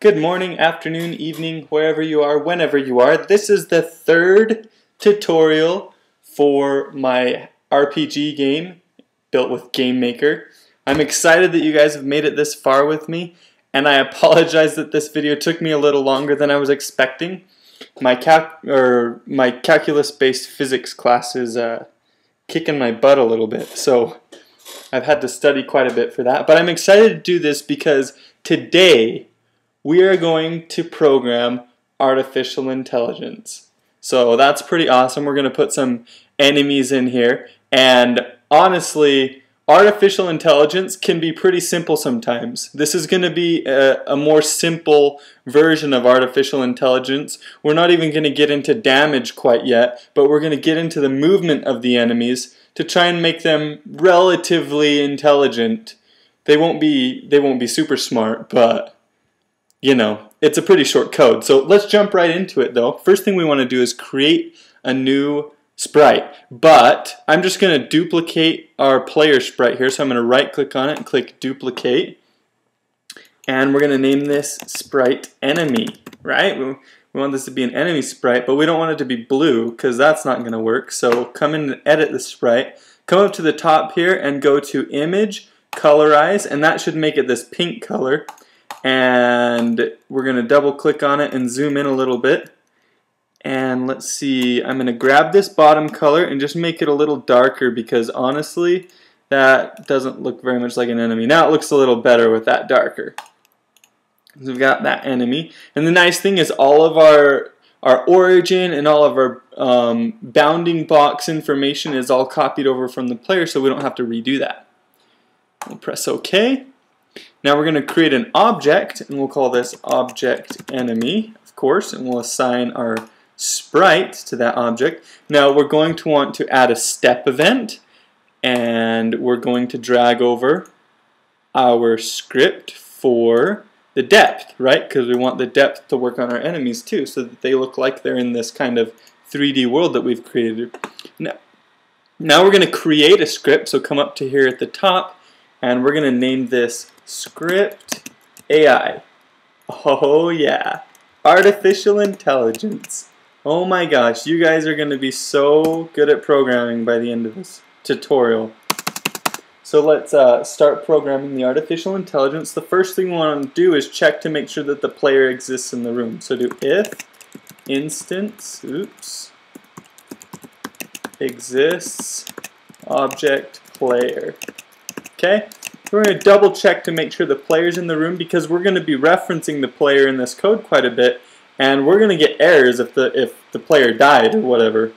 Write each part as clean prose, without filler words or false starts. Good morning, afternoon, evening, wherever you are, whenever you are. This is the third tutorial for my RPG game built with GameMaker. I'm excited that you guys have made it this far with me, and I apologize that this video took me a little longer than I was expecting. My calculus-based physics class is kicking my butt a little bit, so I've had to study quite a bit for that. But I'm excited to do this because today we are going to program artificial intelligence. So that's pretty awesome. We're going to put some enemies in here. And honestly, artificial intelligence can be pretty simple sometimes. This is going to be a more simple version of artificial intelligence. We're not even going to get into damage quite yet, but we're going to get into the movement of the enemies to try and make them relatively intelligent. They won't be super smart, but you know, it's a pretty short code. So let's jump right into it though. First thing we want to do is create a new sprite. But I'm just going to duplicate our player sprite here. So I'm going to right click on it and click duplicate. And we're going to name this sprite enemy, right? We want this to be an enemy sprite, but we don't want it to be blue because that's not going to work. So come in and edit the sprite. Come up to the top here and go to image, colorize, and that should make it this pink color. And we're going to double click on it and zoom in a little bit, and let's see, I'm going to grab this bottom color and just make it a little darker because honestly that doesn't look very much like an enemy. Now it looks a little better with that darker. So we've got that enemy, and the nice thing is all of our origin and all of our bounding box information is all copied over from the player, so we don't have to redo that. We'll press OK. Now we're going to create an object, and we'll call this object enemy, of course, and we'll assign our sprite to that object. Now we're going to want to add a step event, and we're going to drag over our script for the depth, right? Because we want the depth to work on our enemies too, so that they look like they're in this kind of 3D world that we've created. Now we're going to create a script, so come up to here at the top, and we're going to name this script AI. Oh yeah, artificial intelligence. Oh my gosh, you guys are going to be so good at programming by the end of this tutorial. So let's start programming the artificial intelligence. The first thing we want to do is check to make sure that the player exists in the room. So do if instance, oops, exists object player. Okay, we're going to double check to make sure the player's in the room because we're going to be referencing the player in this code quite a bit, and we're going to get errors if the player died or whatever.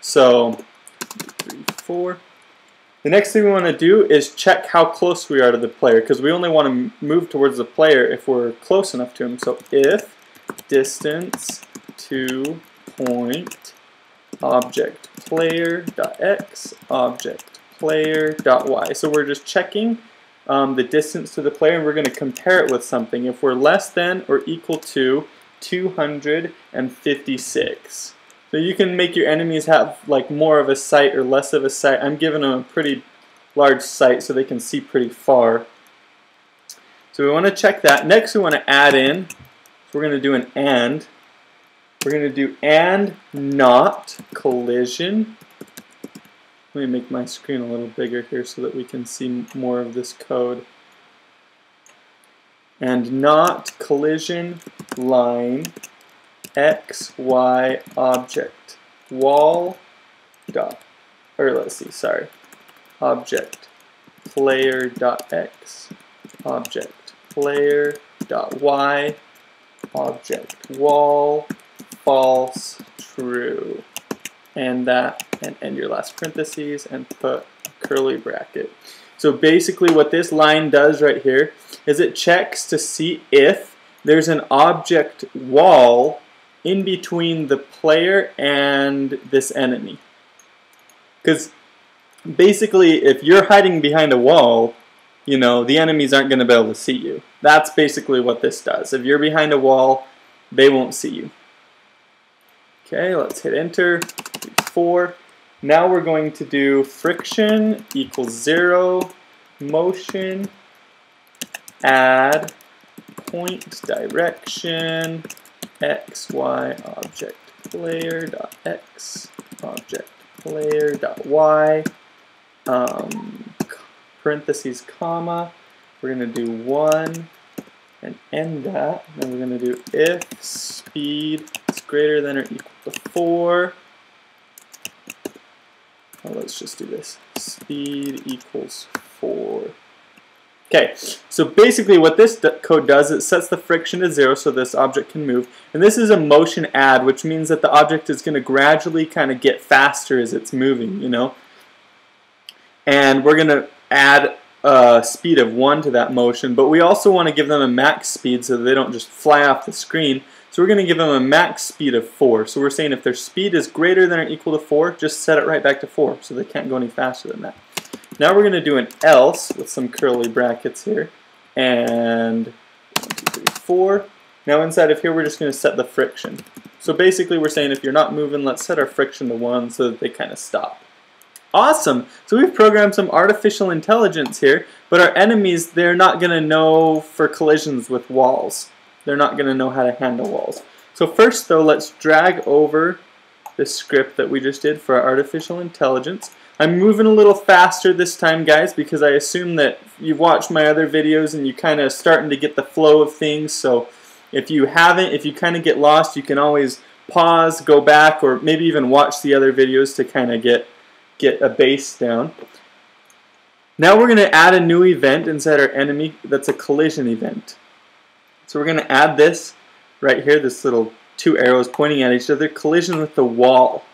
So, 3, 4. The next thing we want to do is check how close we are to the player because we only want to move towards the player if we're close enough to him. So if distance to point object player.x object player.y. So we're just checking the distance to the player, and we're going to compare it with something. If we're less than or equal to 256. So you can make your enemies have like more of a sight or less of a sight. I'm giving them a pretty large sight so they can see pretty far. So we want to check that. Next we want to add in, so we're going to do an and. We're going to do and not collision. Let me make my screen a little bigger here so that we can see more of this code. And not collision line x, y object wall dot, or let's see, sorry, object player dot x, object player dot y, object wall false true. And that, and end your last parentheses, and put a curly bracket. So basically what this line does right here is it checks to see if there's an object wall in between the player and this enemy. Because basically if you're hiding behind a wall, you know, the enemies aren't going to be able to see you. That's basically what this does. If you're behind a wall, they won't see you. Okay, let's hit enter. 4. Now we're going to do friction equals 0, motion, add point direction xy object player dot x object player dot y parentheses comma. We're going to do 1 and end that. Then we're going to do if speed is greater than or equal to 4. Well, let's just do this. Speed equals 4. Okay, so basically what this code does, it sets the friction to 0 so this object can move. And this is a motion add, which means that the object is going to gradually kind of get faster as it's moving, you know. And we're going to add a speed of 1 to that motion, but we also want to give them a max speed so that they don't just fly off the screen. So we're going to give them a max speed of 4. So we're saying if their speed is greater than or equal to 4, just set it right back to 4 so they can't go any faster than that. Now we're going to do an else with some curly brackets here. And 1, 2, 3, 4. Now inside of here we're just going to set the friction. So basically we're saying if you're not moving, let's set our friction to 1 so that they kind of stop. Awesome! So we've programmed some artificial intelligence here, but our enemies, they're not going to know for collisions with walls. They're not going to know how to handle walls. So first though, let's drag over the script that we just did for our artificial intelligence. I'm moving a little faster this time, guys, because I assume that you've watched my other videos and you're kind of starting to get the flow of things. So if you haven't, if you kind of get lost, you can always pause, go back, or maybe even watch the other videos to kind of get a base down. Now we're going to add a new event inside our enemy that's a collision event. So we're going to add this right here, this little two arrows pointing at each other, collision with the wall.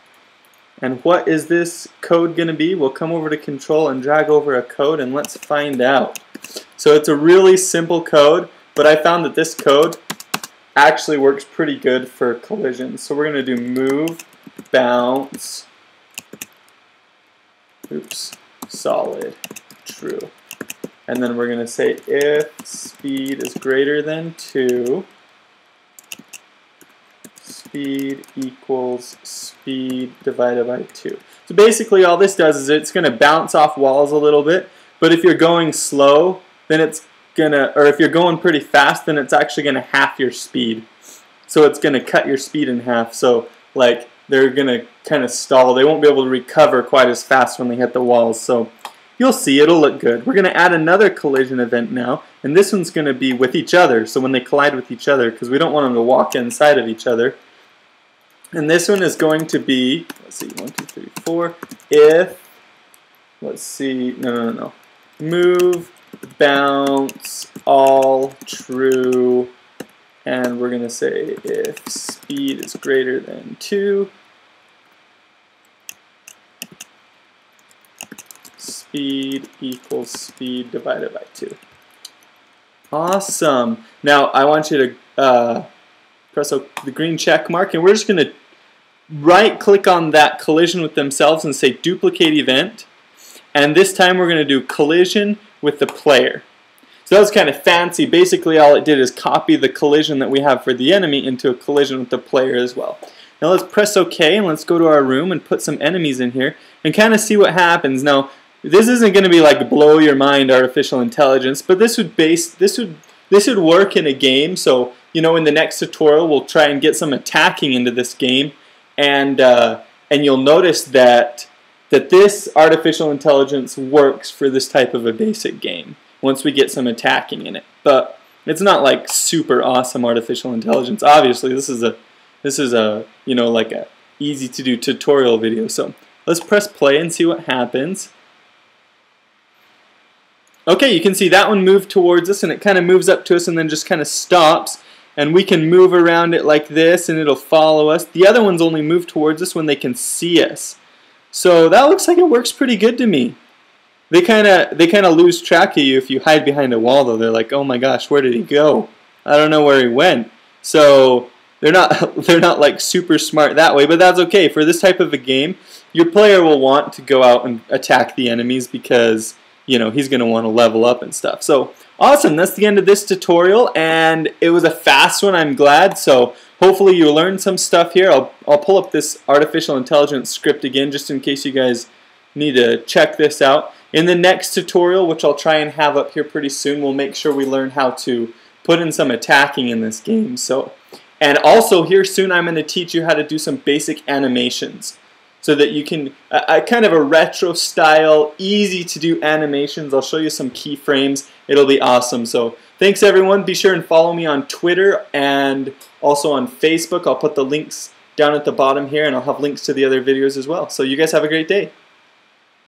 And what is this code going to be? We'll come over to control and drag over a code and let's find out. So it's a really simple code, but I found that this code actually works pretty good for collisions. So we're going to do move, bounce, oops, solid, true. And then we're going to say if speed is greater than 2, speed equals speed divided by 2. So basically all this does is it's going to bounce off walls a little bit, but if you're going slow, then it's going to, or if you're going pretty fast, then it's actually going to half your speed. So it's going to cut your speed in half. So like they're going to kind of stall. They won't be able to recover quite as fast when they hit the walls. So you'll see, it'll look good. We're going to add another collision event now, and this one's going to be with each other, so when they collide with each other, because we don't want them to walk inside of each other. And this one is going to be, let's see, 1, 2, 3, 4, if, let's see, move, bounce, all true, and we're going to say if speed is greater than 2, speed equals speed divided by 2. Awesome. Now I want you to press the green check mark, and we're just going to right click on that collision with themselves and say duplicate event, and this time we're going to do collision with the player. So that was kind of fancy. Basically all it did is copy the collision that we have for the enemy into a collision with the player as well. Now let's press OK and let's go to our room and put some enemies in here and kind of see what happens. Now this isn't going to be like blow your mind artificial intelligence, but this would work in a game. So you know, in the next tutorial we'll try and get some attacking into this game, and you'll notice that this artificial intelligence works for this type of a basic game once we get some attacking in it. But it's not like super awesome artificial intelligence. Obviously, this is a you know, like a easy to do tutorial video. So let's press play and see what happens. Okay, you can see that one moved towards us, and it kind of moves up to us and then just kind of stops, and we can move around it like this and it'll follow us. The other ones only move towards us when they can see us. So that looks like it works pretty good to me. They kind of lose track of you if you hide behind a wall though. They're like, "Oh my gosh, where did he go? I don't know where he went." So they're not like super smart that way, but that's okay. For this type of a game, your player will want to go out and attack the enemies because, you know, he's going to want to level up and stuff. So awesome, that's the end of this tutorial, and it was a fast one, I'm glad. So hopefully you learned some stuff here. I'll pull up this artificial intelligence script again just in case you guys need to check this out. In the next tutorial, which I'll try and have up here pretty soon, we'll make sure we learn how to put in some attacking in this game. So, and also here soon I'm going to teach you how to do some basic animations so that you can, kind of a retro style, easy to do animations. I'll show you some keyframes. It'll be awesome. So thanks everyone. Be sure and follow me on Twitter and also on Facebook. I'll put the links down at the bottom here, and I'll have links to the other videos as well. So you guys have a great day.